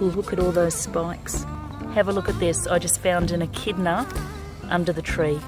Look at all those spikes. Have a look at this. I just found an echidna under the tree.